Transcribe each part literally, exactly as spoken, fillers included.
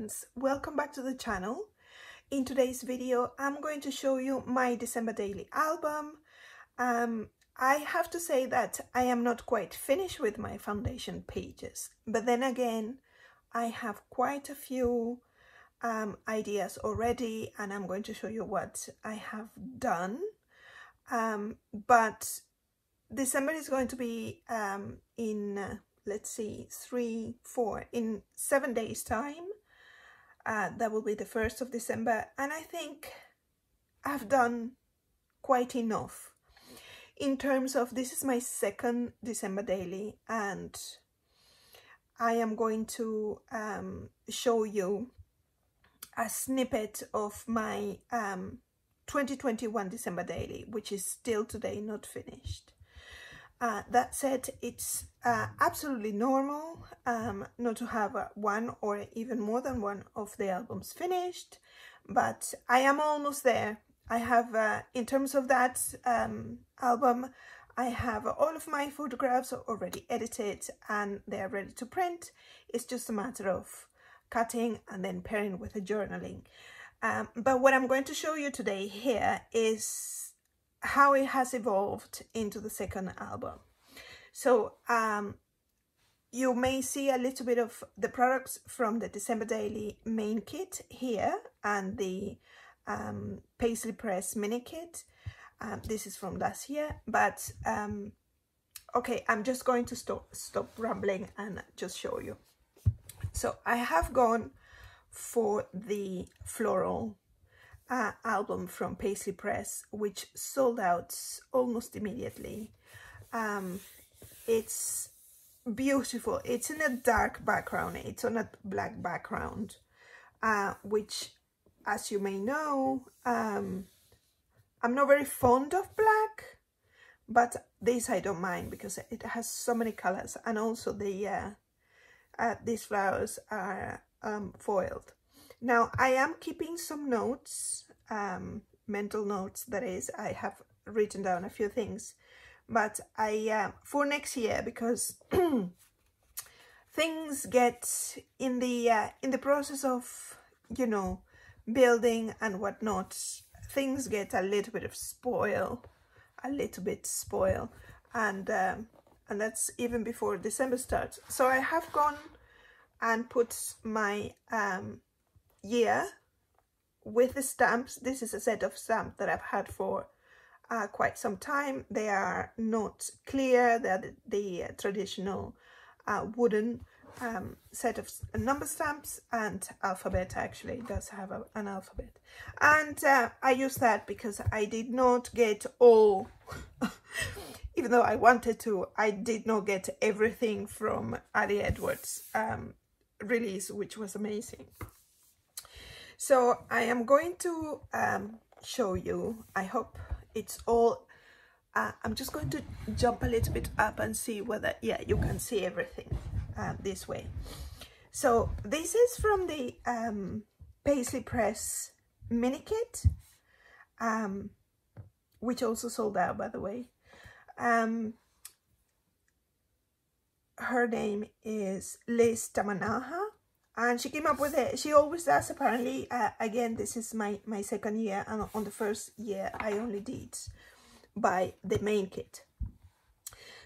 friends, welcome back to the channel. In today's video I'm going to show you my December daily album. um, I have to say that I am not quite finished with my foundation pages, but then again I have quite a few um, ideas already, and I'm going to show you what I have done. Um, but December is going to be um, in uh, let's see, three, four, in seven days time. Uh, that will be the first of December, and I think I've done quite enough in terms of, this is my second December daily, and I am going to um, show you a snippet of my um, twenty twenty-one December daily, which is still today not finished. Uh, that said, it's uh, absolutely normal um, not to have one or even more than one of the albums finished, but I am almost there. I have, uh, in terms of that um, album, I have all of my photographs already edited and they're ready to print. It's just a matter of cutting and then pairing with the journaling. Um, but what I'm going to show you today here is how it has evolved into the second album. So um, you may see a little bit of the products from the December Daily main kit here and the um, Paislee Press mini kit. Um, this is from last year, but um, okay, I'm just going to stop, stop rambling and just show you. So I have gone for the floral Uh, album from Paislee Press, which sold out almost immediately. Um, it's beautiful. It's in a dark background. It's on a black background, uh, which, as you may know, um, I'm not very fond of black, but this I don't mind because it has so many colors, and also the uh, uh, these flowers are um, foiled. Now, I am keeping some notes, um, mental notes, that is. I have written down a few things, but I, uh, for next year, because things get in the, uh, in the process of, you know, building and whatnot, things get a little bit of spoil, a little bit spoil, and, um, and that's even before December starts. So I have gone and put my, um, year with the stamps. This is a set of stamps that I've had for uh, quite some time. They are not clear, they're the, the uh, traditional uh, wooden um, set of number stamps and alphabet. Actually it does have a, an alphabet, and uh, I used that because I did not get all even though I wanted to, I did not get everything from Ali Edwards um, release, which was amazing. So I am going to um, show you, I hope it's all, uh, I'm just going to jump a little bit up and see whether, yeah, you can see everything uh, this way. So this is from the um, Paislee Press mini kit, um, which also sold out, by the way. Um, her name is Liz Tamanaha. And she came up with it. She always does, apparently. Uh, again, this is my, my second year. And on the first year, I only did buy the main kit.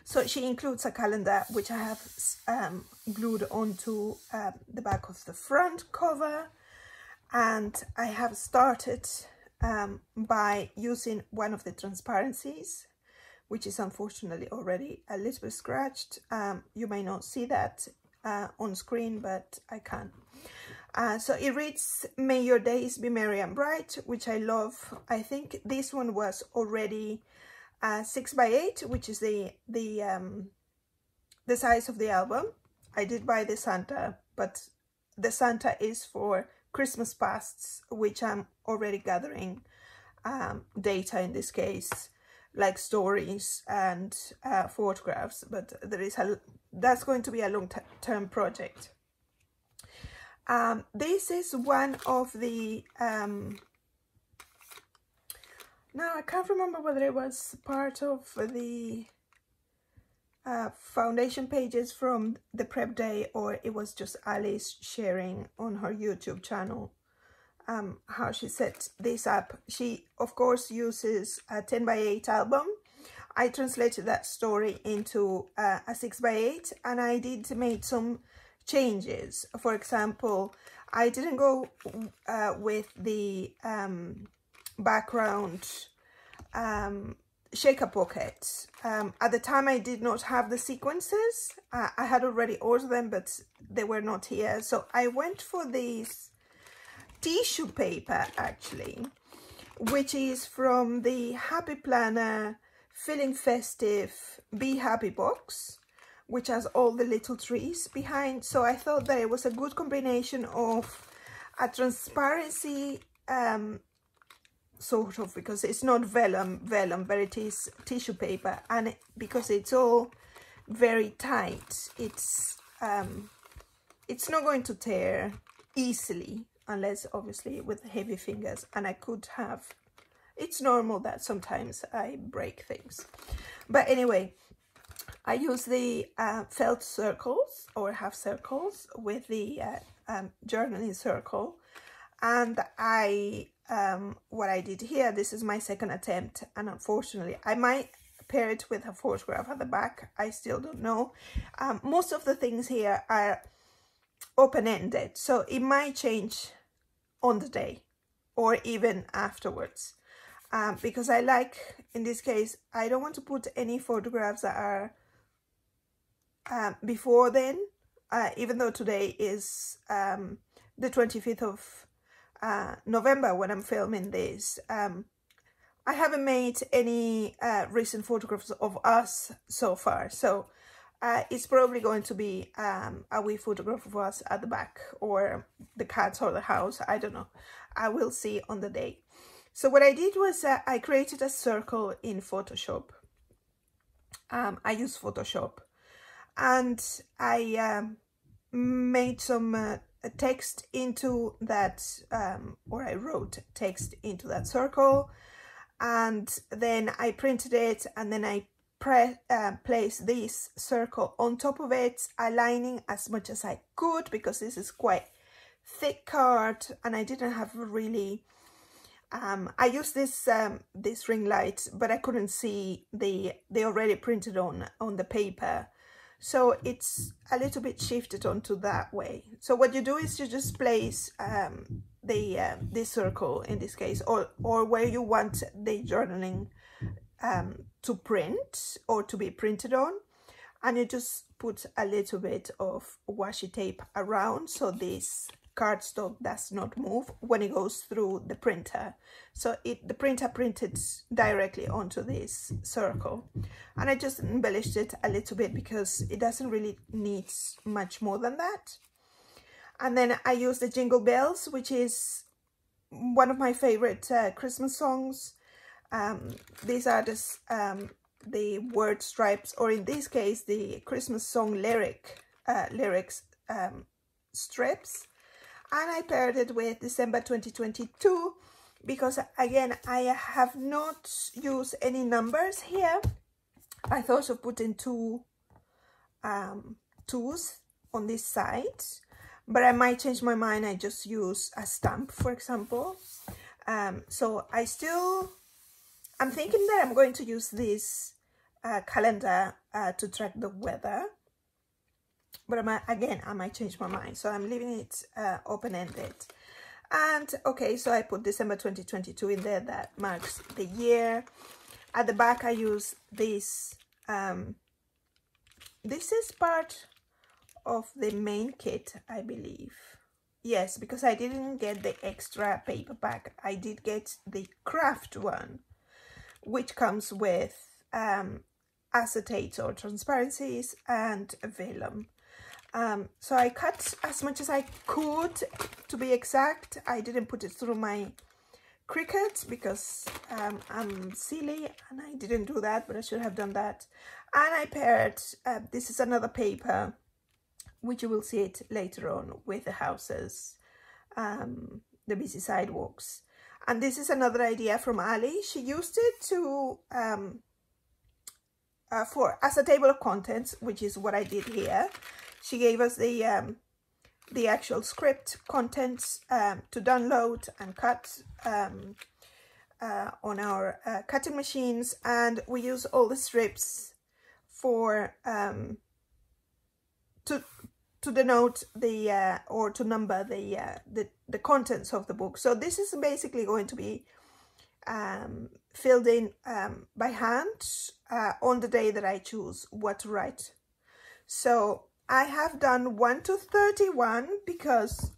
So she includes a calendar, which I have um, glued onto um, the back of the front cover. And I have started um, by using one of the transparencies, which is unfortunately already a little bit scratched. Um, you may not see that Uh, on screen, but I can. Uh, so it reads, "May your days be merry and bright," which I love. I think this one was already uh, six by eight, which is the the um, the size of the album. I did buy the Santa, but the Santa is for Christmas pasts, which I'm already gathering um, data in this case, like stories and uh, photographs. But there is a that's going to be a long-term project. Um, this is one of the, um, now I can't remember whether it was part of the uh, foundation pages from the prep day, or it was just Alice sharing on her YouTube channel um, how she set this up. She, of course, uses a ten by eight album. I translated that story into uh, a six by eight, and I did make some changes. For example, I didn't go uh, with the um, background um, shaker pockets. Um, at the time, I did not have the sequences. Uh, I had already ordered them, but they were not here. So I went for this tissue paper, actually, which is from the Happy Planner Feeling Festive Be Happy box, which has all the little trees behind. So I thought that it was a good combination of a transparency um, sort of, because it's not vellum vellum but it is tissue paper, and it, because it's all very tight, it's um, it's not going to tear easily, unless obviously with heavy fingers, and I could have. It's normal that sometimes I break things. But anyway, I use the uh, felt circles or half circles with the uh, um, journaling circle. And I, um, what I did here, this is my second attempt. And unfortunately, I might pair it with a photograph at the back. I still don't know. Um, most of the things here are open-ended, so it might change on the day or even afterwards. Um, because I like, in this case, I don't want to put any photographs that are um, before then, uh, even though today is um, the twenty-fifth of uh, November when I'm filming this. Um, I haven't made any uh, recent photographs of us so far, so uh, it's probably going to be um, a wee photograph of us at the back, or the cats or the house, I don't know. I will see on the day. So what I did was uh, I created a circle in Photoshop. Um, I used Photoshop, and I um, made some uh, text into that, um, or I wrote text into that circle, and then I printed it, and then I pre uh, placed this circle on top of it, aligning as much as I could, because this is quite thick card, and I didn't have really... Um, I used this um, this ring light, but I couldn't see the they already printed on on the paper, so it's a little bit shifted onto that way. So what you do is you just place um, the uh, this circle in this case, or or where you want the journaling um, to print or to be printed on, and you just put a little bit of washi tape around so this cardstock does not move when it goes through the printer. So it the printer printed directly onto this circle, and I just embellished it a little bit because it doesn't really need much more than that. And then I used the Jingle Bells, which is one of my favorite uh, Christmas songs. Um, these are just um, the word stripes, or in this case the Christmas song lyric uh, lyrics um, strips. And I paired it with December twenty twenty-two, because again, I have not used any numbers here. I thought of putting two um, twos on this side, but I might change my mind. I just use a stamp, for example. Um, so I still, I'm thinking that I'm going to use this uh, calendar uh, to track the weather. But I might, again, I might change my mind. So I'm leaving it uh, open-ended. And, okay, so I put December twenty twenty-two in there. That marks the year. At the back, I use this. Um, this is part of the main kit, I believe. Yes, because I didn't get the extra paperback. I did get the craft one, which comes with um, acetate or transparencies and vellum. Um, so I cut as much as I could, to be exact. I didn't put it through my Cricut because um, I'm silly and I didn't do that, but I should have done that. And I paired, uh, this is another paper, which you will see it later on, with the houses, um, the busy sidewalks. And this is another idea from Ali. She used it to um, uh, for as a table of contents, which is what I did here. She gave us the um, the actual script contents um, to download and cut um, uh, on our uh, cutting machines, and we use all the strips for um, to to denote the uh, or to number the, uh, the the contents of the book. So this is basically going to be um, filled in um, by hand uh, on the day that I choose what to write. So I have done one to thirty-one because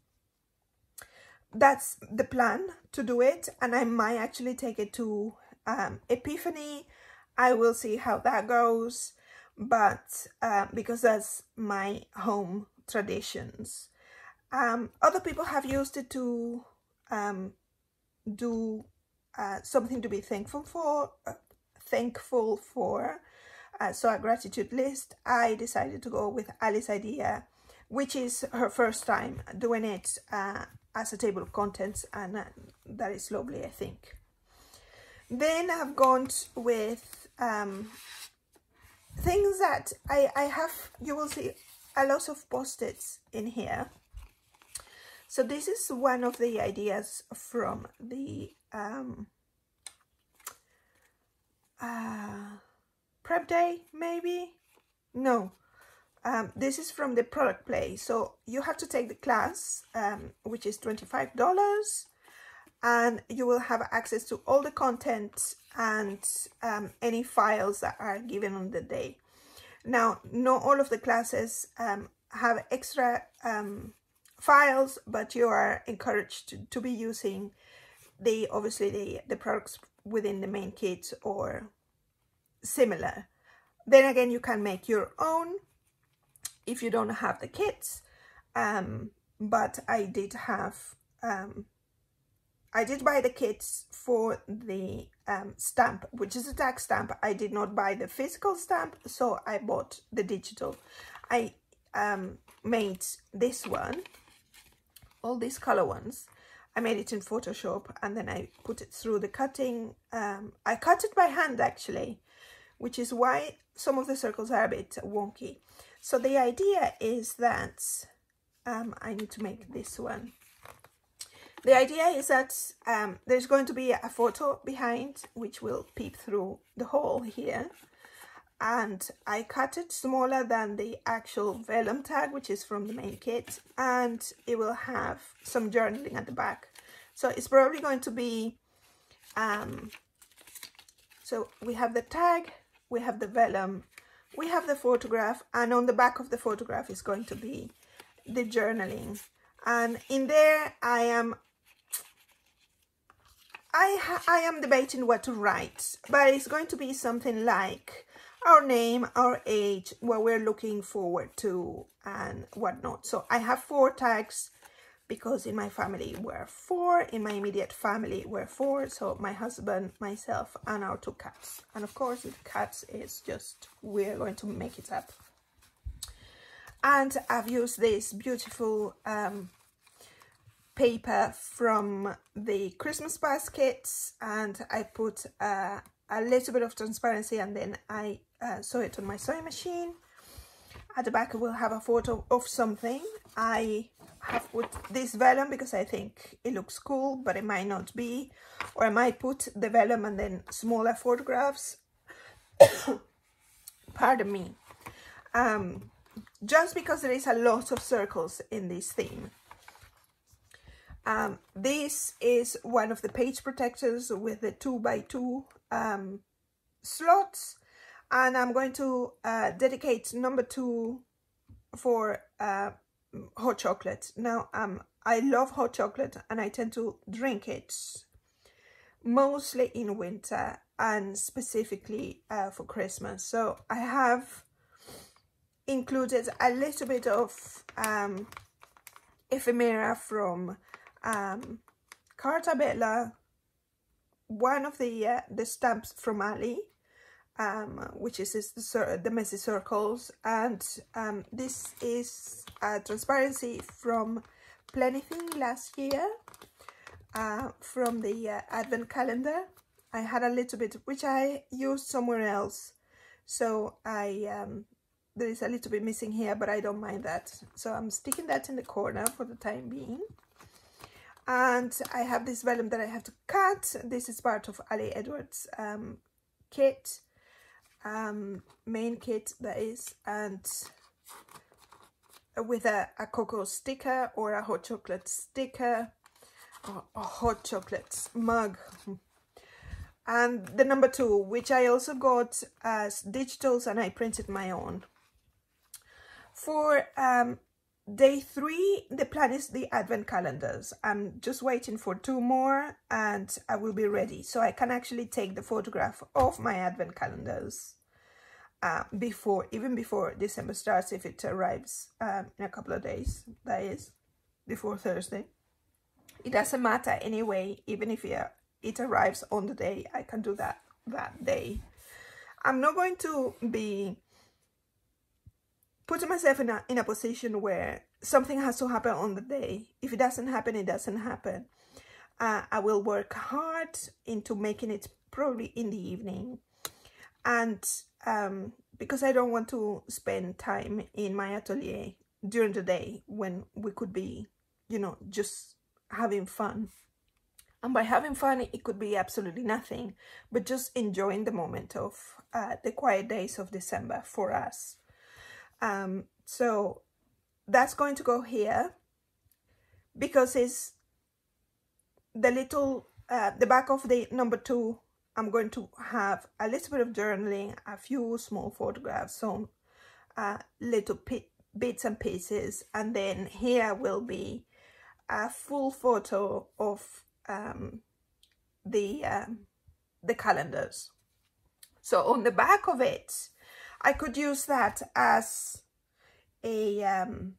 that's the plan to do it, and I might actually take it to um, Epiphany. I will see how that goes, but uh, because that's my home traditions. Um, other people have used it to um, do uh, something to be thankful for, uh, thankful for. Uh, so a gratitude list. I decided to go with Ali's idea, which is her first time doing it uh, as a table of contents, and uh, that is lovely, I think. Then I've gone with um, things that I, I have, you will see a lot of post-its in here. So this is one of the ideas from the um, uh, prep day, maybe? No, um, this is from the product play. So you have to take the class, um, which is twenty-five dollars, and you will have access to all the content and um, any files that are given on the day. Now, not all of the classes um, have extra um, files, but you are encouraged to, to be using the, obviously, the, the products within the main kit or similar. Then again, you can make your own if you don't have the kits, um, but I did have um, I did buy the kits for the um, stamp, which is a tag stamp. I did not buy the physical stamp, so I bought the digital. I um, made this one, all these color ones. I made it in Photoshop, and then I put it through the cutting. um, I cut it by hand, actually, which is why some of the circles are a bit wonky. So the idea is that, um, I need to make this one. The idea is that um, there's going to be a photo behind, which will peep through the hole here. And I cut it smaller than the actual vellum tag, which is from the main kit. And it will have some journaling at the back. So it's probably going to be, um, so we have the tag, we have the vellum, we have the photograph, and on the back of the photograph is going to be the journaling. And in there, I am, I, ha I am debating what to write, but it's going to be something like our name, our age, what we're looking forward to, and whatnot. So I have four tags, because in my family we're four, in my immediate family we're four, so my husband, myself, and our two cats. And of course with cats, it's just, we're going to make it up. And I've used this beautiful um, paper from the Christmas baskets, and I put uh, a little bit of transparency, and then I uh, sew it on my sewing machine. At the back we'll have a photo of something. I have put this vellum because I think it looks cool, but it might not be, or I might put the vellum and then smaller photographs. Pardon me. Um, just because there is a lot of circles in this theme. Um, this is one of the page protectors with the two by two um, slots, and I'm going to uh, dedicate number two for uh, hot chocolate. Now, um, I love hot chocolate, and I tend to drink it mostly in winter, and specifically uh, for Christmas. So I have included a little bit of um, ephemera from um, Carta Bella, one of the uh, the stamps from Ali, Um, which is, is the, the messy circles, and um, this is a transparency from Planet Thing last year, uh, from the uh, advent calendar. I had a little bit which I used somewhere else So I um, there is a little bit missing here, but I don't mind that. So I'm sticking that in the corner for the time being. And I have this vellum that I have to cut. This is part of Ali Edwards' um, kit, um, main kit that is, and with a, a cocoa sticker or a hot chocolate sticker or a hot chocolate mug, and the number two, which I also got as digitals, and I printed my own. For um, day three, the plan is the advent calendars. I'm just waiting for two more and I will be ready, so I can actually take the photograph of my advent calendars Uh, before, even before December starts, if it arrives um, in a couple of days, that is, before Thursday. It doesn't matter anyway, even if it, it arrives on the day, I can do that that day. I'm not going to be putting myself in a, in a position where something has to happen on the day. If it doesn't happen, it doesn't happen. Uh, I will work hard into making it probably in the evening. And um, because I don't want to spend time in my atelier during the day when we could be, you know, just having fun. And by having fun, it could be absolutely nothing, but just enjoying the moment of uh, the quiet days of December for us. Um, so that's going to go here because it's the little, uh, the back of the number two. I'm going to have a little bit of journaling, a few small photographs, some uh, little bits and pieces. And then here will be a full photo of um, the, um, the calendars. So on the back of it, I could use that as a, um,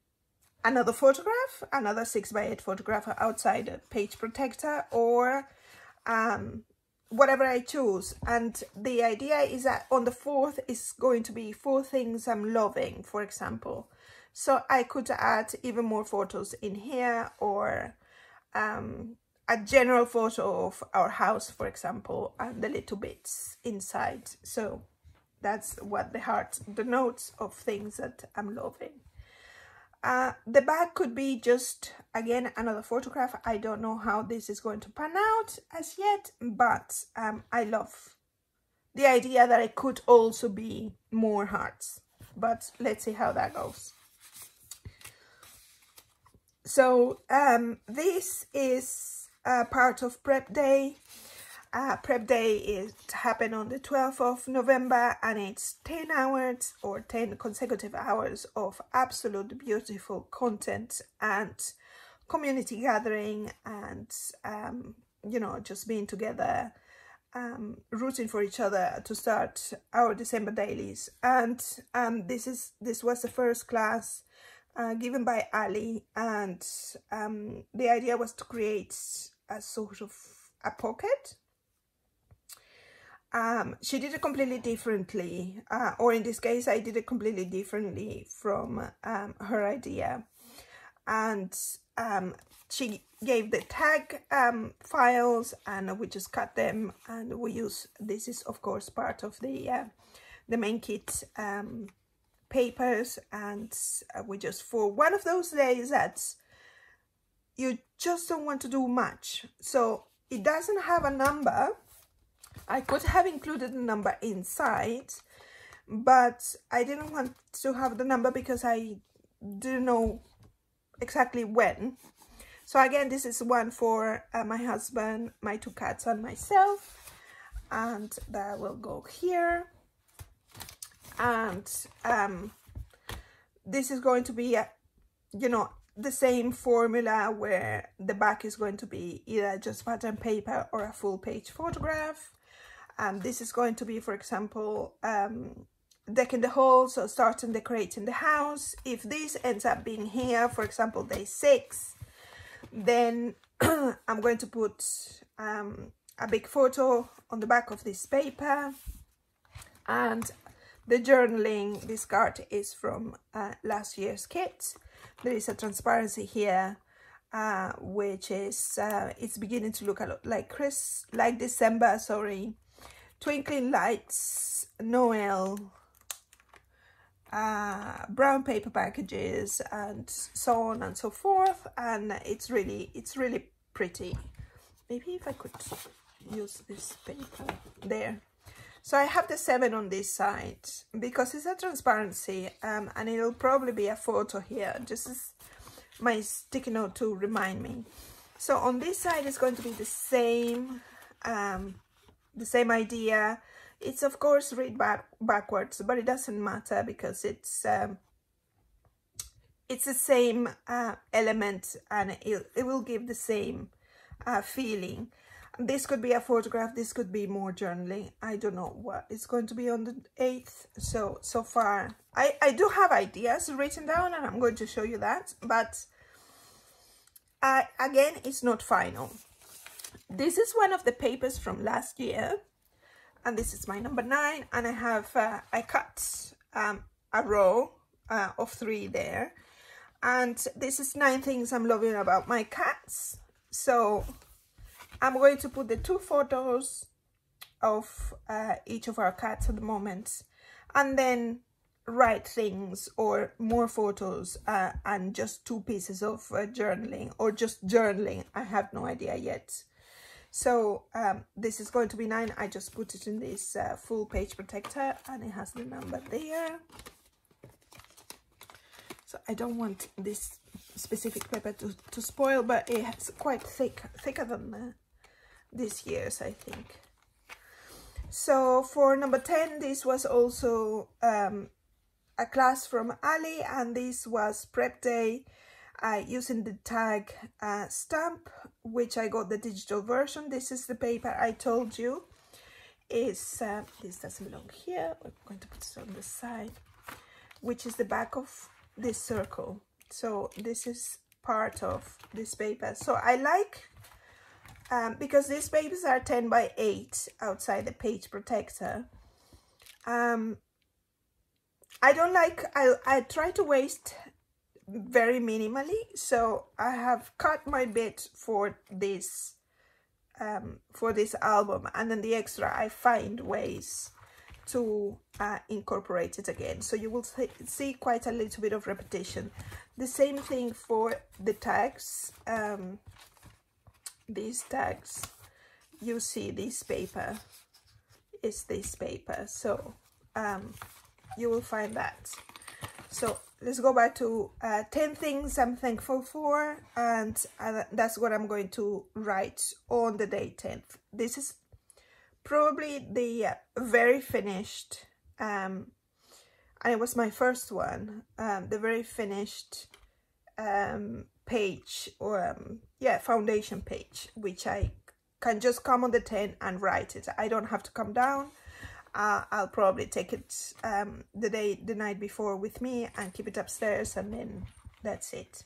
another photograph, another six by eight photograph outside a page protector, or um, whatever I choose. And the idea is that on the fourth is going to be four things I'm loving, for example. So I could add even more photos in here, or um, a general photo of our house, for example, and the little bits inside. So that's what the heart, the notes of things that I'm loving. Uh, the back could be just, again, another photograph. I don't know how this is going to pan out as yet, but um, I love the idea that it could also be more hearts. But let's see how that goes. So um, this is uh, part of prep day. Uh, prep day is happened on the twelfth of November, and it's ten hours or ten consecutive hours of absolute beautiful content and community gathering, and um, you know, just being together, um, rooting for each other to start our December dailies. And um, this is this was the first class uh, given by Ali, and um, the idea was to create a sort of a pocket. Um, she did it completely differently, uh, or in this case, I did it completely differently from um, her idea. And um, she gave the tag um, files, and we just cut them, and we use, this is of course part of the, uh, the main kit um, papers, and we just, for one of those days that you just don't want to do much. So it doesn't have a number. I could have included the number inside, but I didn't want to have the number because I didn't know exactly when. So again, this is one for uh, my husband, my two cats, and myself, and that will go here. And um, this is going to be, a, you know, the same formula where the back is going to be either just pattern paper or a full page photograph. And um, this is going to be, for example, um, decking the hall, so starting decorating the house. If this ends up being here, for example, day six, then I'm going to put um, a big photo on the back of this paper. And the journaling, this card is from uh, last year's kit. There is a transparency here, uh, which is, uh, it's beginning to look a lot like Chris, like December, sorry. Twinkling lights, Noel, uh, brown paper packages and so on and so forth, and it's really it's really pretty. Maybe if I could use this paper there. So I have the seven on this side because it's a transparency, um, and it'll probably be a photo here. Just as my sticky note to remind me. So on this side it's going to be the same, um, the same idea. It's of course read back backwards, but it doesn't matter because it's um, it's the same uh, element, and it it will give the same uh, feeling. This could be a photograph. This could be more journaling. I don't know what it's going to be on the eighth. So, so far, I, I do have ideas written down, and I'm going to show you that. But uh, again, it's not final. This is one of the papers from last year. And this is my number nine. And I have, uh, I cut um, a row uh, of three there. And this is nine things I'm loving about my cats. So I'm going to put the two photos of uh, each of our cats at the moment, and then write things or more photos, uh, and just two pieces of uh, journaling or just journaling. I have no idea yet. So um, this is going to be nine. I just put it in this uh, full page protector, and it has the number there. So I don't want this specific paper to, to spoil, but it's quite thick, thicker than the this year's, I think. So for number ten, this was also um, a class from Ali, and this was prep day, uh, using the tag uh, stamp, which I got the digital version. This is the paper I told you is uh, this doesn't belong here. We're going to put it on the side, which is the back of this circle. So this is part of this paper. So I like, um, because these papers are ten by eight outside the page protector. Um, I don't like, I, I try to waste very minimally. So I have cut my bit for this, um, for this album. And then the extra, I find ways to uh, incorporate it again. So you will see quite a little bit of repetition. The same thing for the tags. Um, these tags, you see this paper is this paper. So um, you will find that. So let's go back to uh, ten things I'm thankful for. And uh, that's what I'm going to write on the day tenth. This is probably the very finished, um, and it was my first one, um, the very finished um, page, or um, yeah, foundation page, which I can just come on the ten and write it. I don't have to come down. Uh, I'll probably take it um, the day, the night before with me and keep it upstairs, and then that's it.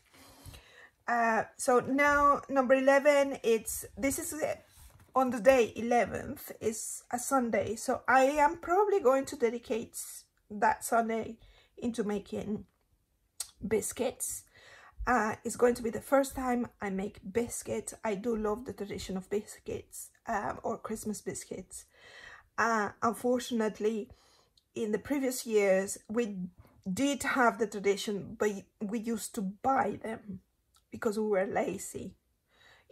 Uh, so now number eleven, it's, this is it. On the day eleventh is a Sunday, so I am probably going to dedicate that Sunday into making biscuits. Uh, it's going to be the first time I make biscuits. I do love the tradition of biscuits, um, or Christmas biscuits. Uh, unfortunately, in the previous years, we did have the tradition, but we used to buy them because we were lazy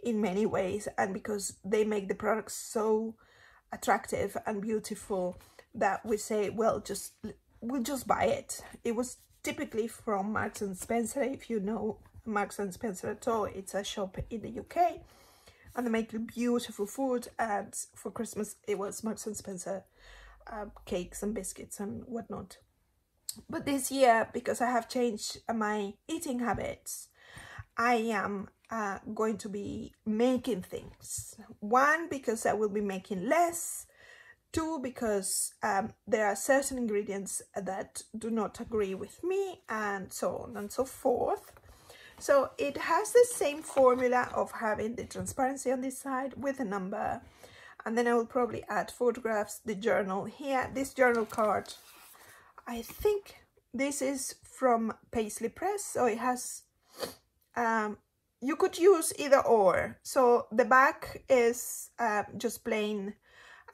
in many ways, and because they make the products so attractive and beautiful that we say, well, just we'll just buy it. It was typically from Marks and Spencer. If you know Marks and Spencer at all, it's a shop in the U K, and they make beautiful food. And for Christmas, it was Marks and Spencer uh, cakes and biscuits and whatnot. But this year, because I have changed my eating habits, I am Uh, going to be making things. One, because I will be making less. Two, because um, there are certain ingredients that do not agree with me, and so on and so forth. So it has the same formula of having the transparency on this side with a number, and then I will probably add photographs, the journal here, this journal card. I think this is from Paislee Press, so it has um, you could use either or. So the back is uh, just plain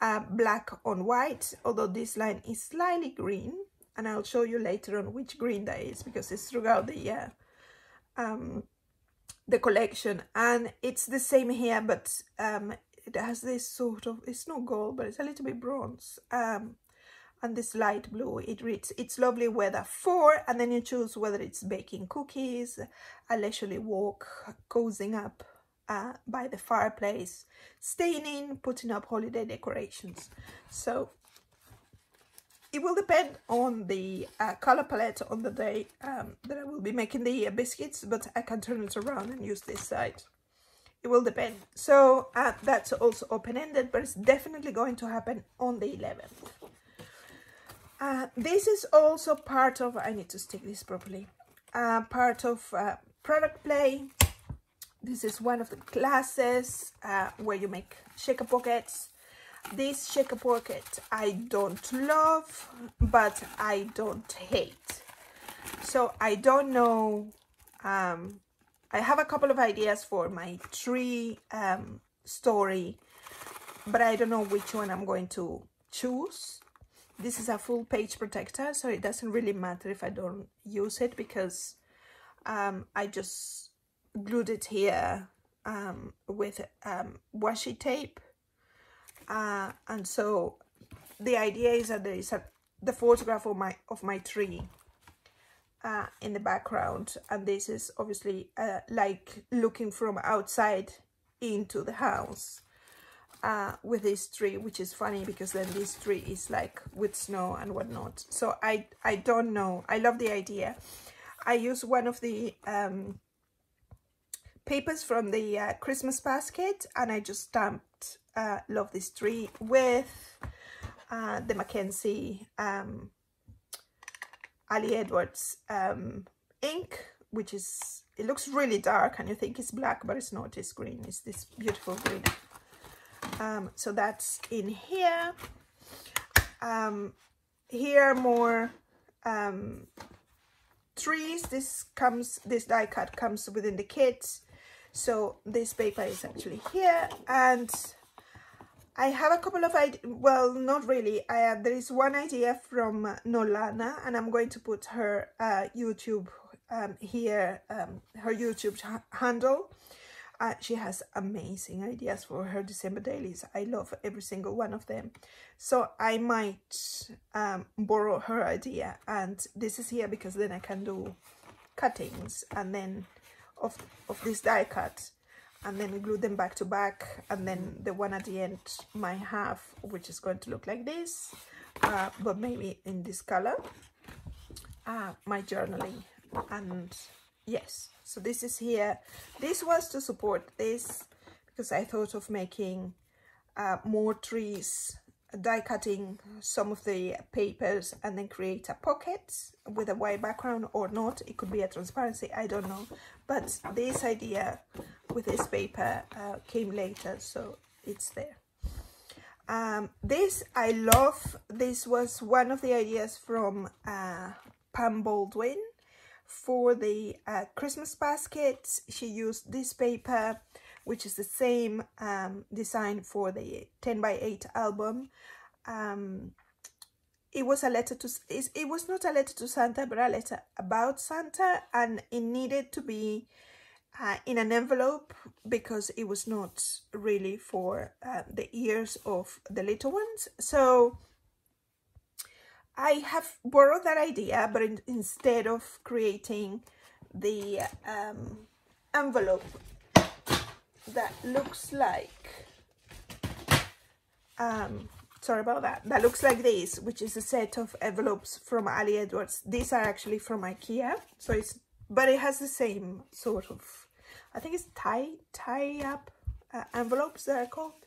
uh, black on white, although this line is slightly green. and I'll show you later on which green that is, because it's throughout the year, um, the collection. And it's the same here, but um, it has this sort of, it's not gold, but it's a little bit bronze, um, and this light blue. It reads, "It's lovely weather for," and then you choose whether it's baking cookies, a leisurely walk, cozying up uh, by the fireplace, staying in, putting up holiday decorations. So it will depend on the uh, color palette on the day um, that I will be making the uh, biscuits, but I can turn it around and use this side. It will depend. So uh, that's also open-ended, but it's definitely going to happen on the eleventh. Uh, this is also part of, I need to stick this properly, uh, part of uh, product play. This is one of the classes uh, where you make shaker pockets. This shaker pocket I don't love, but I don't hate. So I don't know, um, I have a couple of ideas for my tree um, story, but I don't know which one I'm going to choose. This is a full page protector, so it doesn't really matter if I don't use it, because um, I just glued it here um, with um, washi tape. Uh, and so the idea is that there is a, the photograph of my, of my tree uh, in the background. And this is obviously uh, like looking from outside into the house. Uh, with this tree, which is funny because then this tree is like with snow and whatnot. So I I don't know. I love the idea. I use one of the um, papers from the uh, Christmas basket, and I just stamped uh, "Love this tree" with uh, the Mackenzie um, Ali Edwards um, ink, which is, it looks really dark and you think it's black, but it's not. It's green. It's this beautiful green. Um, so that's in here. Um, here are more um, trees. This comes, this die cut comes within the kit. So this paper is actually here, and I have a couple of ideas. Well, not really. I have, there is one idea from Nolana, and I'm going to put her uh, YouTube um, here, um, her YouTube handle. Uh, she has amazing ideas for her December dailies. I love every single one of them. So I might um, borrow her idea. And this is here because then I can do cuttings and then of, of this die cut, and then glue them back to back. And then the one at the end might have, which is going to look like this, uh, but maybe in this color. Uh, my journaling, and yes. So this is here. This was to support this, because I thought of making uh, more trees, die cutting some of the papers, and then create a pocket with a white background or not. It could be a transparency, I don't know. But this idea with this paper uh, came later, so it's there. Um, this I love. This was one of the ideas from uh, Pam Baldwin. For the uh, Christmas basket, she used this paper, which is the same um, design for the ten by eight album. Um, it was a letter to, it was not a letter to Santa, but a letter about Santa, and it needed to be uh, in an envelope because it was not really for uh, the ears of the little ones. So I have borrowed that idea, but in, instead of creating the um, envelope that looks like, um, sorry about that, that looks like this, which is a set of envelopes from Ali Edwards. These are actually from IKEA, so it's, but it has the same sort of, I think it's tie, tie up uh, envelopes that are called.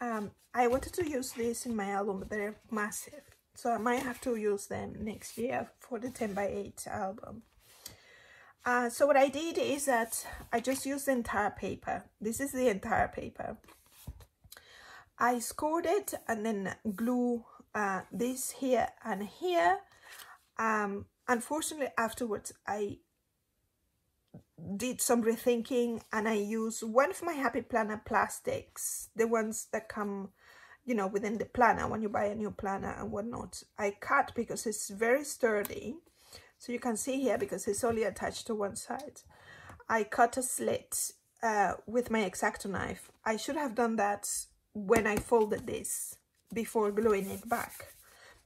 Um, I wanted to use this in my album, but they're massive. So I might have to use them next year for the ten by eight album. Uh, so what I did is that I just used the entire paper. This is the entire paper. I scored it and then glue uh, this here and here. Um, unfortunately, afterwards, I did some rethinking, and I used one of my Happy Planner plastics, the ones that come you know, within the planner, when you buy a new planner and whatnot. I cut because it's very sturdy. So you can see here, because it's only attached to one side, I cut a slit uh, with my X-Acto knife. I should have done that when I folded this before gluing it back.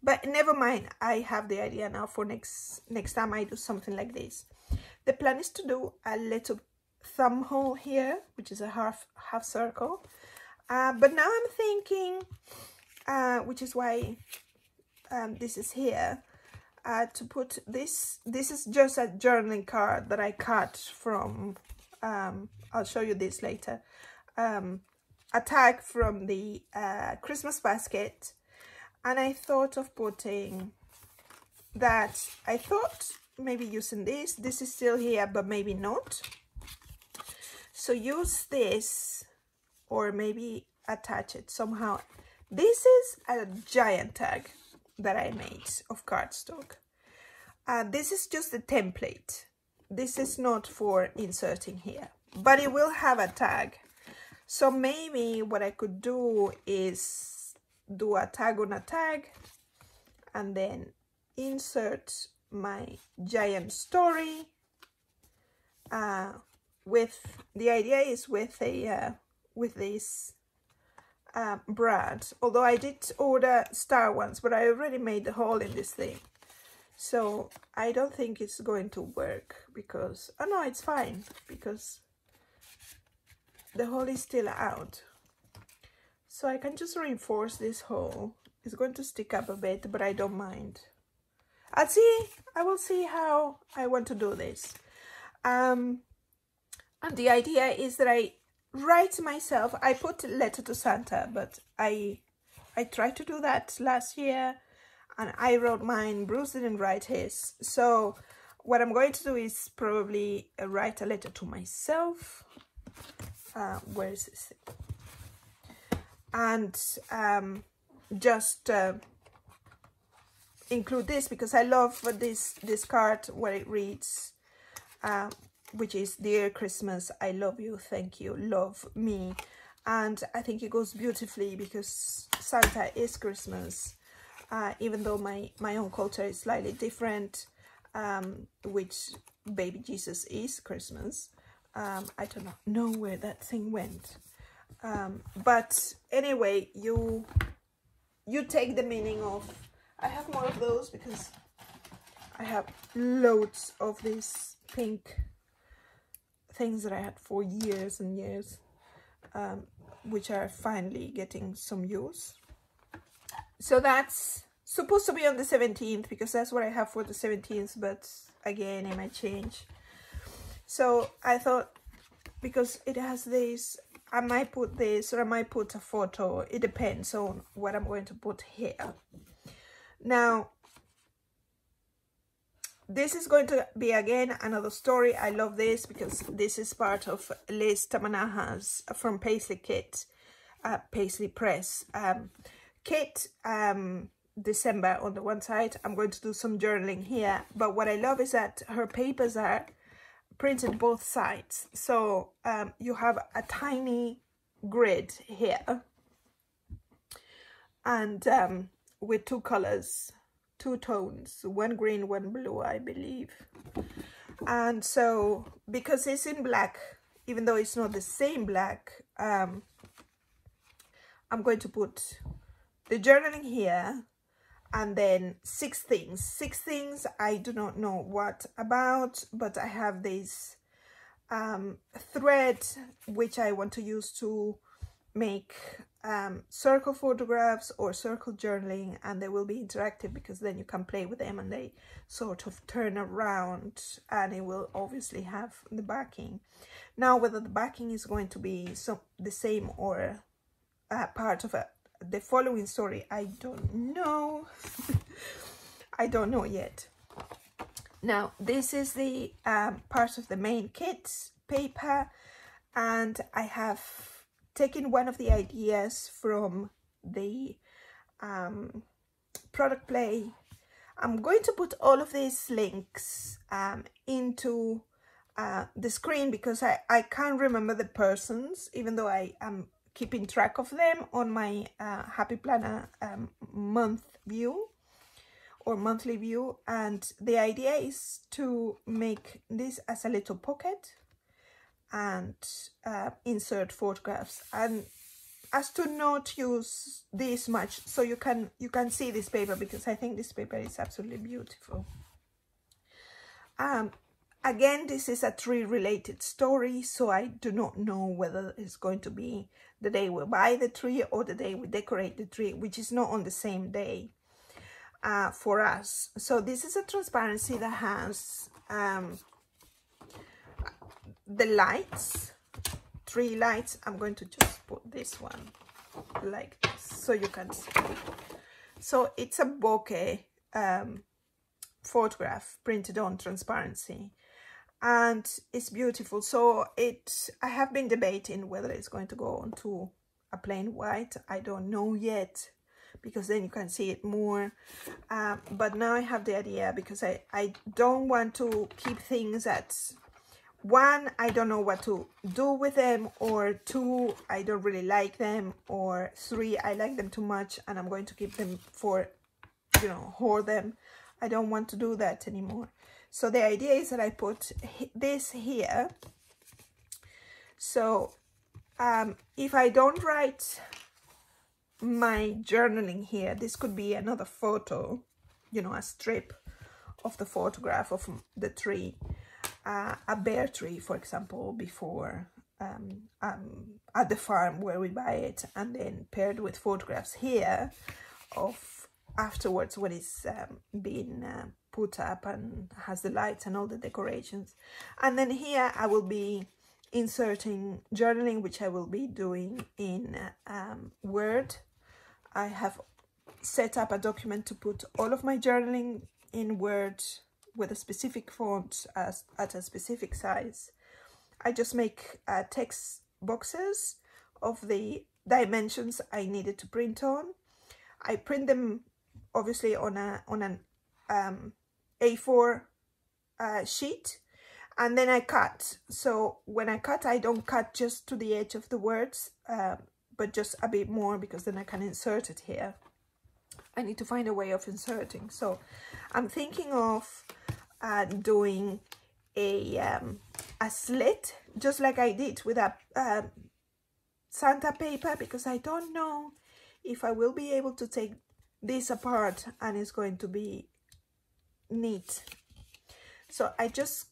But never mind, I have the idea now for next next time I do something like this. The plan is to do a little thumb hole here, which is a half half circle. Uh, but now I'm thinking, uh, which is why um, this is here, uh, to put this, this is just a journaling card that I cut from, um, I'll show you this later, um, a tag from the uh, Christmas basket. And I thought of putting that, I thought maybe using this, this is still here, but maybe not. So use this, or maybe attach it somehow. This is a giant tag that I made of cardstock. Uh, this is just a template. This is not for inserting here, but it will have a tag. So maybe what I could do is do a tag on a tag and then insert my giant story uh, with, the idea is with a uh, with this uh, brad, although I did order star ones, but I already made the hole in this thing, so I don't think it's going to work because, oh no, it's fine because the hole is still out. So I can just reinforce this hole. It's going to stick up a bit, but I don't mind. I'll see, I will see how I want to do this. Um, and the idea is that I write myself, I put letter to Santa, but I, I tried to do that last year and I wrote mine, Bruce didn't write his. So what I'm going to do is probably write a letter to myself. Uh, where is this thing? And um, just uh, include this because I love this, this card where it reads, uh, which is, Dear Christmas, I love you, thank you, love me. And I think it goes beautifully because Santa is Christmas, uh, even though my, my own culture is slightly different, um, which baby Jesus is Christmas. Um, I don't know where that thing went. Um, but anyway, you you take the meaning of, I have more of those because I have loads of these pink things that I had for years and years, um, which are finally getting some use. So that's supposed to be on the seventeenth because that's what I have for the seventeenth, but again, it might change. So I thought, because it has these, I might put this or I might put a photo. It depends on what I'm going to put here. Now, this is going to be, again, another story. I love this because this is part of Liz Tamanaha's from Paislee Kit, uh, Paislee Press. Um, Kit um, December on the one side. I'm going to do some journaling here. But what I love is that her papers are printed both sides, so um, you have a tiny grid here and um, with two colors, two tones, one green, one blue, I believe. And so because it's in black, even though it's not the same black, um, I'm going to put the journaling here and then six things. Six things I do not know what about, but I have this um, thread which I want to use to make um, circle photographs or circle journaling, and they will be interactive because then you can play with them and they sort of turn around and it will obviously have the backing. Now, whether the backing is going to be so the same or uh, part of a the following story, I don't know. I don't know yet. Now, this is the um, part of the main kit paper, and I have taken one of the ideas from the um, product play. I'm going to put all of these links um, into uh, the screen because I, I can't remember the persons, even though I am keeping track of them on my uh, Happy Planner um, month view or monthly view, and the idea is to make this as a little pocket and uh, insert photographs, and as to not use this much so you can you can see this paper, because I think this paper is absolutely beautiful. Um, again, this is a tree related story, so I do not know whether it's going to be the day we buy the tree or the day we decorate the tree, which is not on the same day uh, for us. So this is a transparency that has um, the lights, three lights. I'm going to just put this one like this so you can see. So it's a bokeh um, photograph printed on transparency, and it's beautiful. So it, I have been debating whether it's going to go onto a plain white. I don't know yet, because then you can see it more. Uh, but now I have the idea, because I, I don't want to keep things at one, I don't know what to do with them, or two, I don't really like them, or three, I like them too much and I'm going to keep them for, you know, hoard them. I don't want to do that anymore. So the idea is that I put this here. So um, if I don't write my journaling here, this could be another photo, you know, a strip of the photograph of the tree. Uh, a bear tree, for example, before um, um, at the farm where we buy it, and then paired with photographs here of afterwards when it's um, been uh, put up and has the lights and all the decorations. And then here I will be inserting journaling, which I will be doing in um, Word. I have set up a document to put all of my journaling in Word, with a specific font as, at a specific size. I just make uh, text boxes of the dimensions I needed to print on. I print them obviously on a on an um, A four uh, sheet, and then I cut. So when I cut, I don't cut just to the edge of the words, uh, but just a bit more, because then I can insert it here. I need to find a way of inserting. So I'm thinking of uh, doing a um, a slit, just like I did with a uh, Santa paper, because I don't know if I will be able to take this apart and it's going to be neat. So I just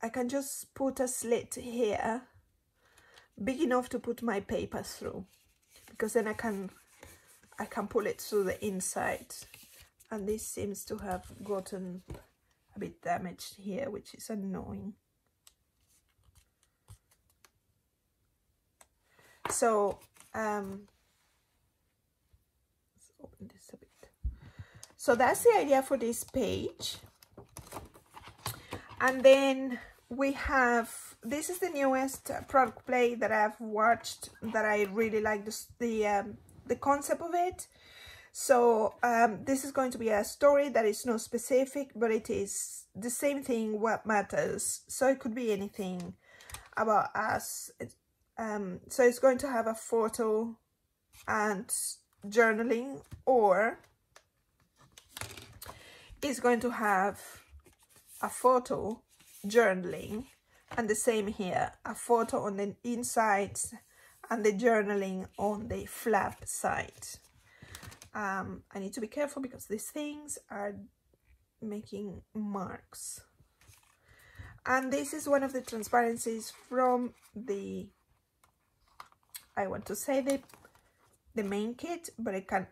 I can just put a slit here big enough to put my paper through, because then I can I can pull it through the inside. And this seems to have gotten a bit damaged here, which is annoying. So, um, let's open this a bit. So that's the idea for this page. And then we have, this is the newest product play that I've watched that I really like the, the um, the concept of it. So um, this is going to be a story that is not specific, but it is the same thing, what matters. So it could be anything about us. Um, so it's going to have a photo and journaling, or it's going to have a photo, journaling, and the same here, a photo on the inside and the journaling on the flap side. Um, I need to be careful because these things are making marks. And this is one of the transparencies from the, I want to say the, the main kit, but it can,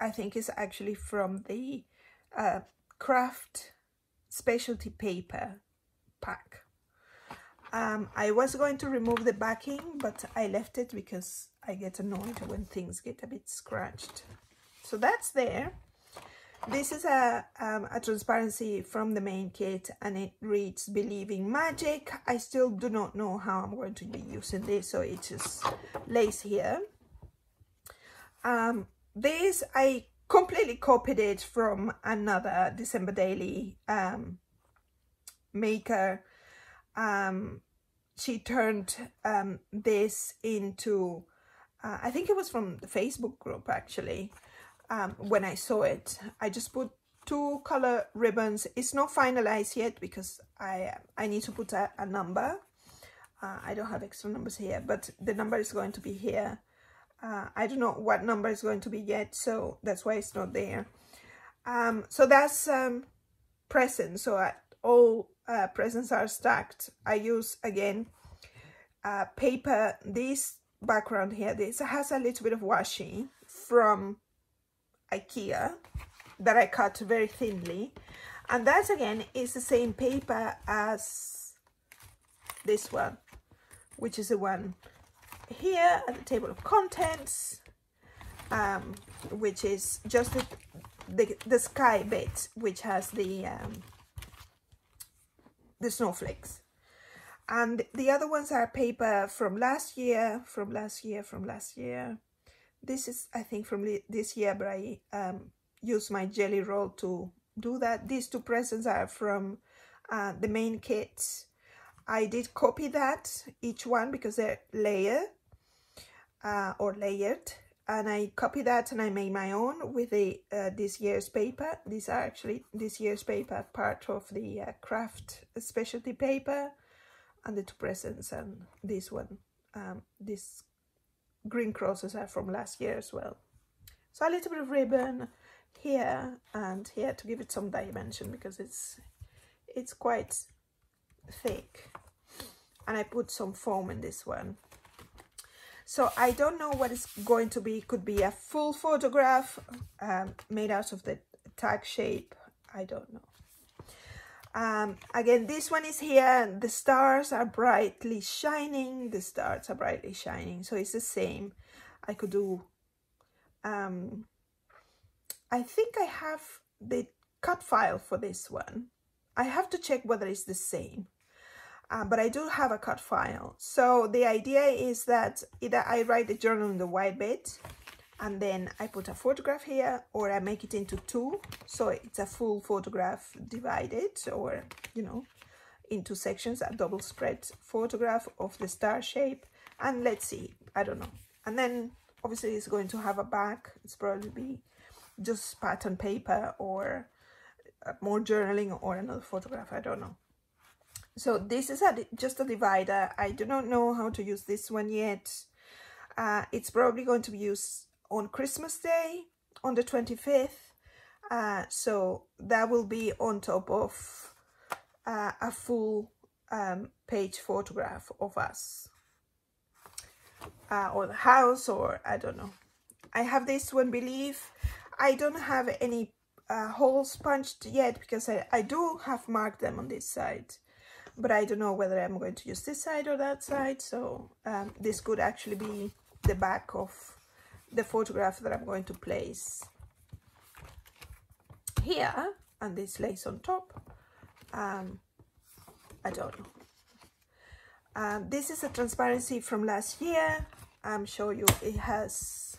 I think it's actually from the uh, craft specialty paper pack. Um, I was going to remove the backing, but I left it because I get annoyed when things get a bit scratched. So that's there. This is a, um, a transparency from the main kit, and it reads Believing Magic. I still do not know how I'm going to be using this, so it just lays here. Um, this, I completely copied it from another December Daily um, maker. Um, she turned um, this into uh, I think it was from the Facebook group actually. Um, when I saw it, I just put two color ribbons. It's not finalized yet because I I need to put a, a number. Uh, I don't have extra numbers here, but the number is going to be here. Uh, I don't know what number is going to be yet, so that's why it's not there. Um, so that's um, presents. So I, all uh, presents are stacked. I use again uh, paper. This background here, this has a little bit of washi from IKEA that I cut very thinly, and that again is the same paper as this one, which is the one here at the table of contents, um, which is just the, the, the sky bit, which has the um, the snowflakes, and the other ones are paper from last year, from last year, from last year. This is, I think, from this year, but I um, used my jelly roll to do that. These two presents are from uh, the main kit. I did copy that, each one, because they're layer uh, or layered. And I copy that and I made my own with the uh, this year's paper. These are actually this year's paper, part of the uh, craft specialty paper. And the two presents and this one, um, this green crosses are from last year as well. So a little bit of ribbon here and here to give it some dimension, because it's it's quite thick, and I put some foam in this one. So I don't know what it's going to be. It could be a full photograph um, made out of the tag shape, I don't know. Um, again, this one is here. The stars are brightly shining. The stars are brightly shining. So it's the same. I could do. Um, I think I have the cut file for this one. I have to check whether it's the same. Uh, but I do have a cut file. So the idea is that either I write the journal in the white bit, and then I put a photograph here, or I make it into two, so it's a full photograph divided, or, you know, into sections, a double spread photograph of the star shape, and let's see, I don't know. And then obviously it's going to have a back. It's probably be just pattern paper or more journaling or another photograph, I don't know. So this is a, just a divider. I do not know how to use this one yet. Uh, it's probably going to be used on Christmas Day, on the twenty-fifth, uh, so that will be on top of uh, a full um, page photograph of us, uh, or the house, or I don't know. I have this one, believe. I don't have any uh, holes punched yet, because I, I do have marked them on this side, but I don't know whether I'm going to use this side or that side, so um, this could actually be the back of the photograph that I'm going to place here, and this lace on top. um I don't know. Um this is a transparency from last year. I'm sure you it has,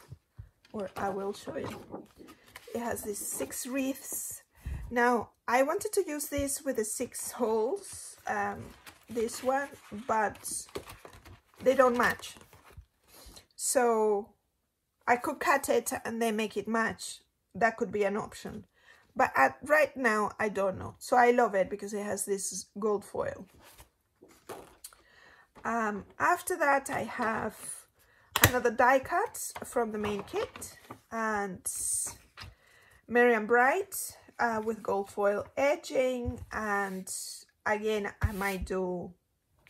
or I will show you, it has these six wreaths. Now I wanted to use this with the six holes, um this one, but they don't match, so I could cut it and then make it match. That could be an option, but at right now I don't know. So I love it because it has this gold foil. Um, after that I have another die cut from the main kit, and Miriam Bright uh, with gold foil edging, and again I might do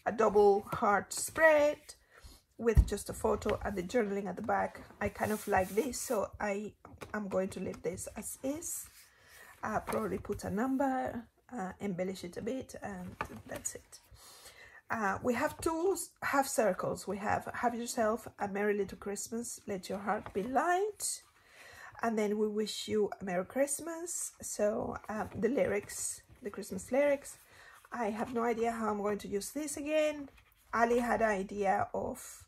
a double heart spread with just a photo and the journaling at the back. I kind of like this, so I am going to leave this as is. I'll probably put a number, uh, embellish it a bit, and that's it. Uh, we have two half circles. We have Have Yourself a Merry Little Christmas, Let Your Heart Be Light, and then We Wish You a Merry Christmas. So um, the lyrics, the Christmas lyrics. I have no idea how I'm going to use this again. Ali had an idea of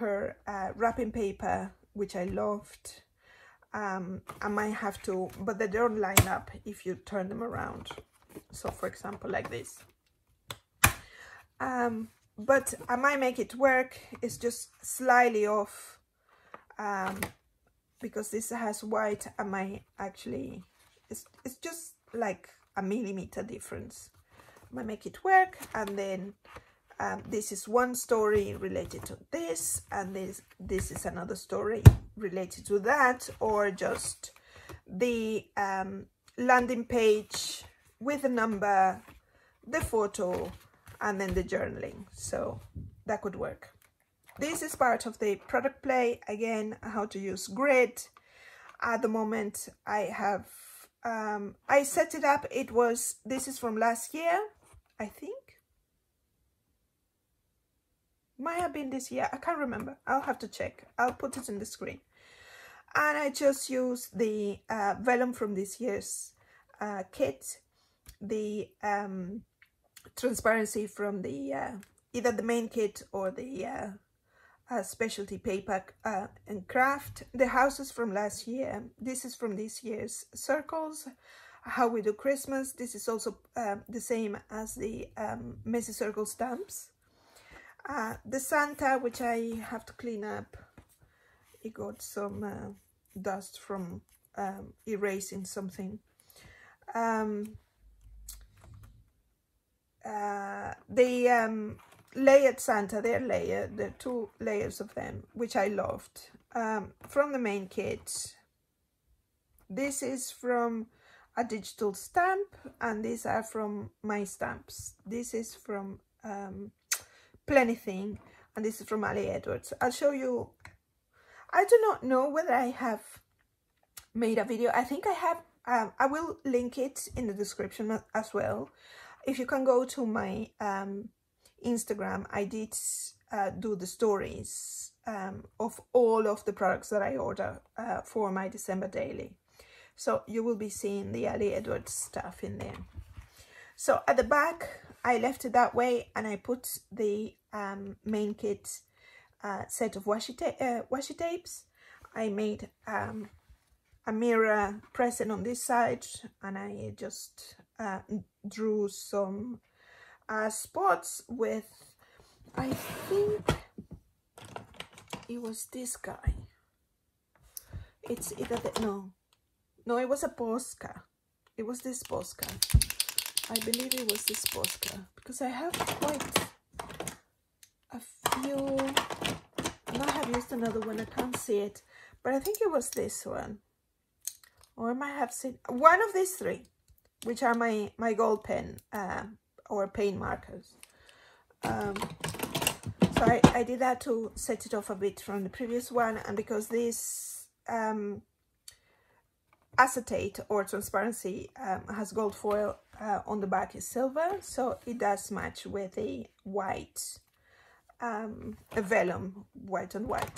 her uh, wrapping paper, which I loved. um, I might have to, but they don't line up if you turn them around, so for example like this. Um, but I might make it work. It's just slightly off um, because this has white, I might actually, it's, it's just like a millimeter difference. I might make it work, and then um, this is one story related to this, and this, this is another story related to that, or just the um, landing page with a number, the photo, and then the journaling. So that could work. This is part of the product play. Again, how to use grid. At the moment, I have, um, I set it up. It was, this is from last year, I think. Might have been this year. I can't remember. I'll have to check. I'll put it in the screen. And I just used the uh, vellum from this year's uh, kit, the um, transparency from the uh, either the main kit or the uh, uh, specialty paper uh, and craft. The houses from last year. This is from this year's circles. How we do Christmas. This is also uh, the same as the um, messy circle stamps. Uh, the Santa, which I have to clean up. It got some uh, dust from um, erasing something. Um, uh, the um, layered Santa, they're layered, there are two layers of them, which I loved. Um, from the main kit, this is from a digital stamp, and these are from my stamps. This is from um, Planet Thing, and this is from Ali Edwards. I'll show you. I do not know whether I have made a video. I think I have. Um, I will link it in the description as well. If you can go to my um, Instagram, I did uh, do the stories um, of all of the products that I order uh, for my December daily. So you will be seeing the Ali Edwards stuff in there. So at the back, I left it that way, and I put the um, main kit uh, set of washi, ta uh, washi tapes. I made um, a mirror present on this side, and I just uh, drew some uh, spots with, I think it was this guy. It's either the, no, no, it was a Posca. It was this Posca. I believe it was this Posca, because I have quite a few, and I have used another one, I can't see it, but I think it was this one. Or I might have seen one of these three, which are my, my gold pen uh, or paint markers. Um, so I, I did that to set it off a bit from the previous one. And because this um, acetate or transparency um, has gold foil, uh, on the back is silver. So it does match with the white, um, a vellum, white and white.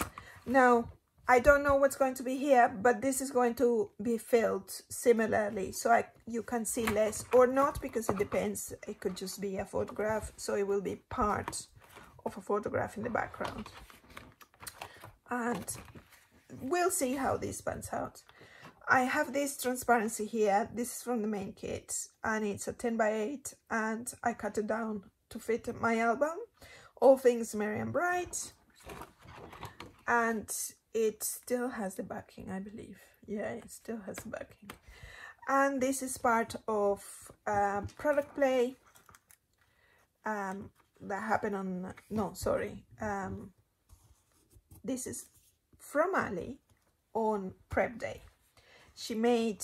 Now, I don't know what's going to be here, but this is going to be filled similarly. So I, you can see less or not, because it depends. It could just be a photograph. So it will be part of a photograph in the background. And we'll see how this pans out. I have this transparency here. This is from the main kit, and it's a ten by eight, and I cut it down to fit my album. All things Miriam Bright. And it still has the backing, I believe. Yeah, it still has the backing. And this is part of uh, product play um, that happened on, no, sorry. Um, this is from Ali on prep day. She made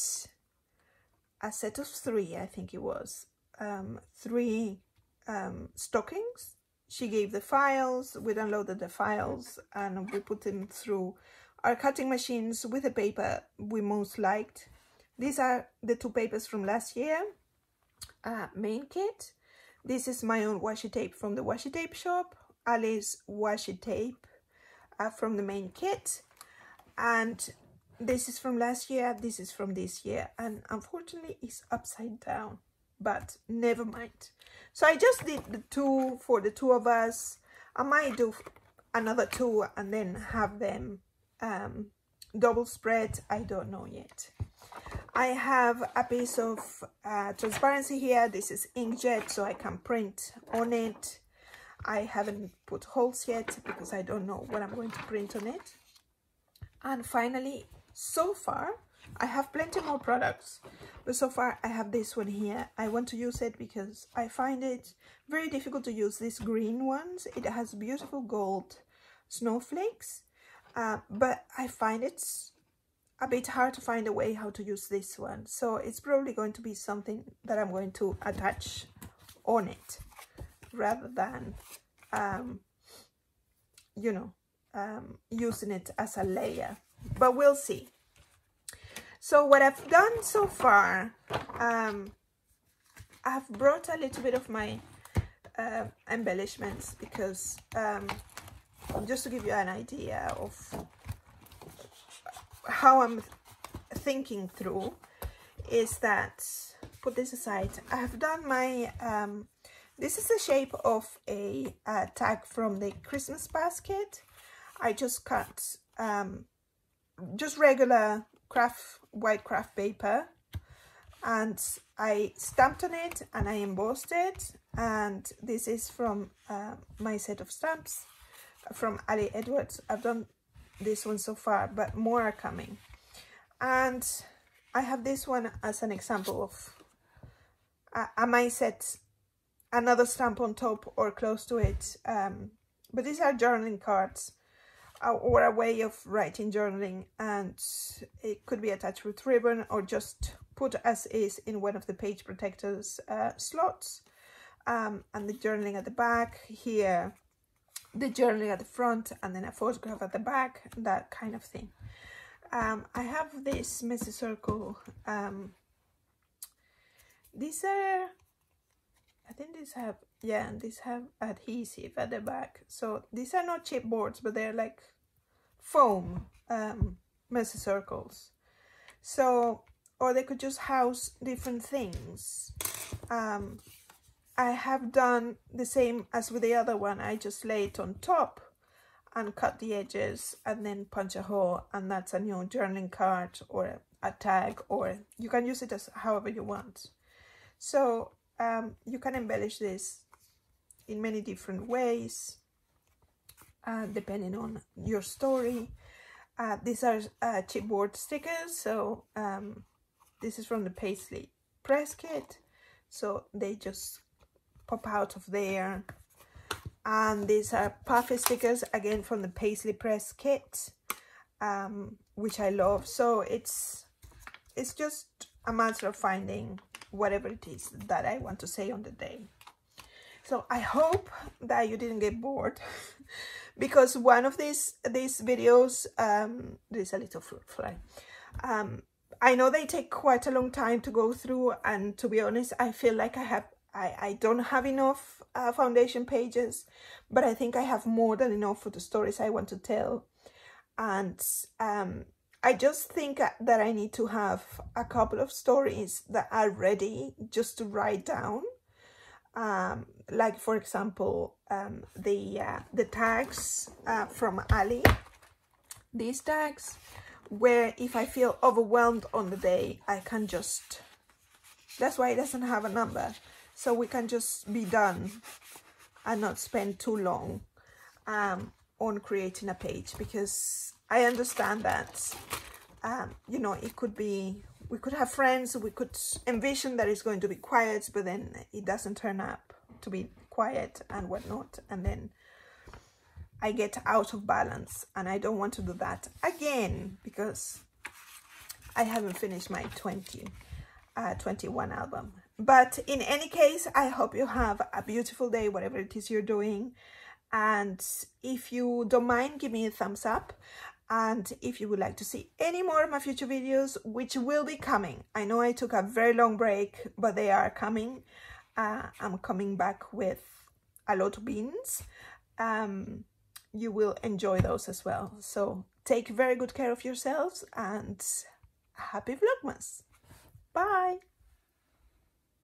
a set of three, I think it was, um, three um, stockings. She gave the files, we downloaded the files, and we put them through our cutting machines with the paper we most liked. These are the two papers from last year, uh, main kit. This is my own washi tape from the washi tape shop, Ali's washi tape uh, from the main kit. And this is from last year, this is from this year, and unfortunately it's upside down, but never mind. So I just did the two for the two of us. I might do another two and then have them um, double spread. I don't know yet. I have a piece of uh, transparency here. This is inkjet, so I can print on it. I haven't put holes yet because I don't know what I'm going to print on it. And finally, so far, I have plenty more products, but so far I have this one here. I want to use it because I find it very difficult to use these green ones. It has beautiful gold snowflakes, uh, but I find it's a bit hard to find a way how to use this one. So it's probably going to be something that I'm going to attach on it rather than, um, you know, um, using it as a layer, but we'll see. So what I've done so far, um, I've brought a little bit of my uh, embellishments because um, just to give you an idea of how I'm thinking through is that, put this aside, I have done my, um, this is the shape of a uh, tag from the Christmas basket. I just cut um, just regular craft, white craft paper, and I stamped on it and I embossed it, and this is from uh, my set of stamps from Ali Edwards. I've done this one so far, but more are coming, and I have this one as an example of uh, I might set another stamp on top or close to it, um, but these are journaling cards or a way of writing journaling, and it could be attached with ribbon or just put as is in one of the page protectors uh, slots, um, and the journaling at the back here, the journaling at the front, and then a photograph at the back, that kind of thing. um, I have this mesocircle. Um, these are, I think these have, yeah, and these have adhesive at the back, so these are not chipboards, but they're like foam um, mesocircles. So, or they could just house different things. Um, I have done the same as with the other one. I just lay it on top and cut the edges and then punch a hole, and that's a new journaling card or a tag, or you can use it as however you want. So um, you can embellish this in many different ways, uh, depending on your story. Uh, these are uh, chipboard stickers, so um, this is from the Paislee Press Kit, so they just pop out of there. And these are puffy stickers, again from the Paislee Press Kit, um, which I love. So it's it's just a matter of finding whatever it is that I want to say on the day. So I hope that you didn't get bored, because one of these these videos, um, there's a little fruit fly. Um, I know they take quite a long time to go through, and to be honest, I feel like I have I, I don't have enough uh, foundation pages, but I think I have more than enough for the stories I want to tell, and um, I just think that I need to have a couple of stories that are ready just to write down. Um, like for example, um, the uh, the tags uh, from Ali. These tags, where if I feel overwhelmed on the day, I can just. That's why it doesn't have a number, so we can just be done, and not spend too long um, on creating a page, because I understand that um, you know, it could be. We could have friends, we could envision that it's going to be quiet, but then it doesn't turn up to be quiet and whatnot. And then I get out of balance, and I don't want to do that again, because I haven't finished my twenty, uh, twenty-one album. But in any case, I hope you have a beautiful day, whatever it is you're doing. And if you don't mind, give me a thumbs up. And if you would like to see any more of my future videos, which will be coming. I know I took a very long break, but they are coming. Uh, I'm coming back with a lot of beans. Um, you will enjoy those as well. So take very good care of yourselves, and happy Vlogmas. Bye.